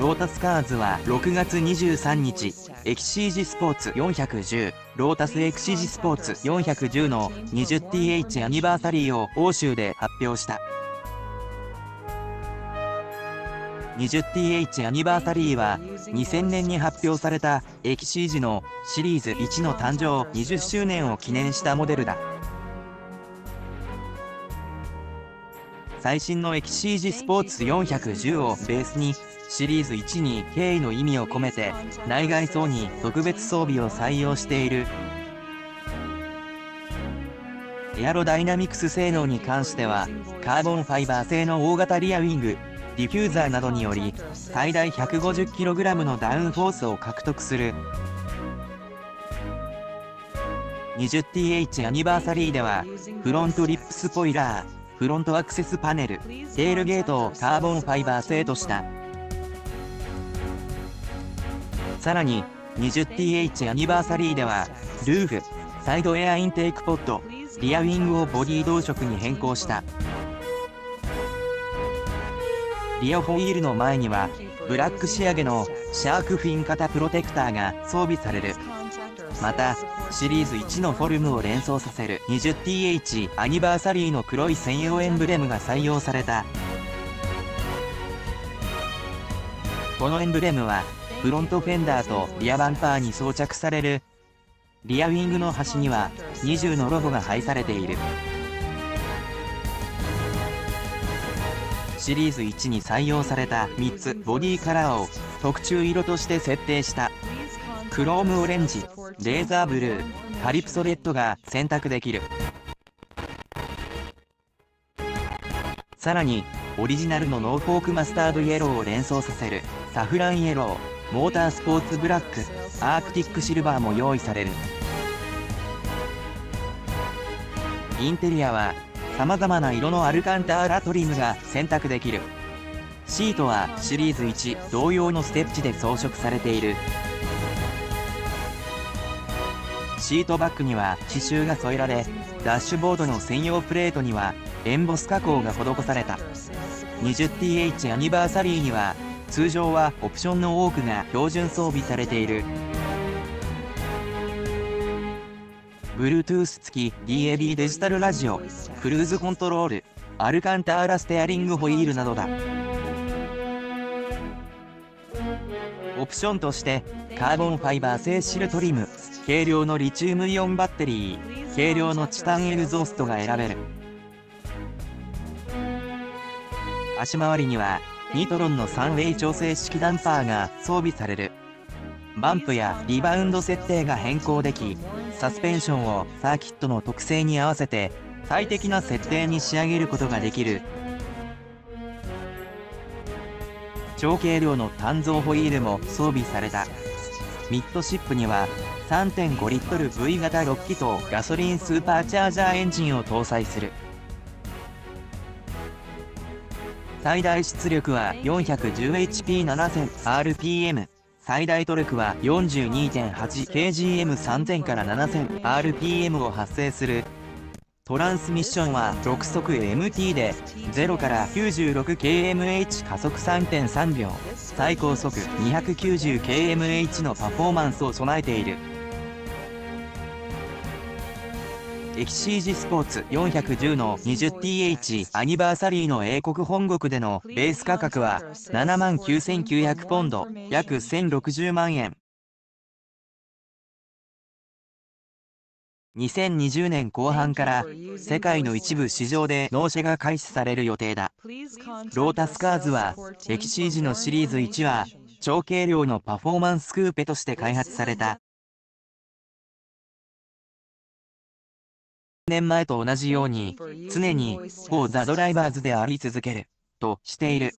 ロータスカーズは6月23日、エキシージスポーツ410、ロータスエクシージスポーツ410の 20th アニバーサリーを欧州で発表した。20th アニバーサリーは2000年に発表されたエキシージのシリーズ1の誕生20周年を記念したモデルだ。最新のエキシージスポーツ410をベースにシリーズ1に敬意の意味を込めて内外装に特別装備を採用している。エアロダイナミクス性能に関してはカーボンファイバー製の大型リアウィング、ディフューザーなどにより最大 150kg のダウンフォースを獲得する。20th アニバーサリーではフロントリップスポイラー、フロントアクセスパネル、テールゲートをカーボンファイバー製とした。さらに 20th アニバーサリーではルーフ、サイドエアインテークポッド、リアウィングをボディ同色に変更した。リアホイールの前にはブラック仕上げのシャークフィン型プロテクターが装備される。またシリーズ1のフォルムを連想させる 20th アニバーサリーの黒い専用エンブレムが採用された。このエンブレムはフロントフェンダーとリアバンパーに装着される。リアウィングの端には20のロゴが配されている。シリーズ1に採用された3つボディカラーを特注色として設定した。クロームオレンジ、レーザーブルー、カリプソレッドが選択できる。さらにオリジナルのノーフォークマスタードイエローを連想させるサフランイエロー、モータースポーツブラック、アークティックシルバーも用意される。インテリアはさまざまな色のアルカンターラトリムが選択できる。シートはシリーズ1同様のステッチで装飾されている。シートバッグには刺繍が添えられ、ダッシュボードの専用プレートにはエンボス加工が施された。20th アニバーサリーには通常はオプションの多くが標準装備されている。Bluetooth 付き DAB デジタルラジオ、クルーズコントロール、アルカンターラステアリングホイールなどだ。オプションとしてカーボンファイバー製シルトリム、軽量のリチウムイオンバッテリー、軽量のチタンエグゾーストが選べる。足回りにはニトロンの3ウェイ調整式ダンパーが装備される。バンプやリバウンド設定が変更でき、サスペンションをサーキットの特性に合わせて最適な設定に仕上げることができる。超軽量の鍛造ホイールも装備された。ミッドシップには 3.5 リットル V 型6気筒ガソリンスーパーチャージャーエンジンを搭載する。最大出力は 410HP7000RPM、 最大トルクは 42.8kgm3000 から 7000RPM を発生する。トランスミッションは6速 MT で0から 96kmh 加速 3.3 秒、最高速 290kmh のパフォーマンスを備えている。エキシージスポーツ410の 20th アニバーサリーの英国本国でのベース価格は 79,900 ポンド、約 1,060 万円。2020年後半から世界の一部市場で納車が開始される予定だ。ロータスカーズはエキシージのシリーズ1は超軽量のパフォーマンスクーペとして開発された。10年前と同じように常に「For the Drivers」であり続けるとしている。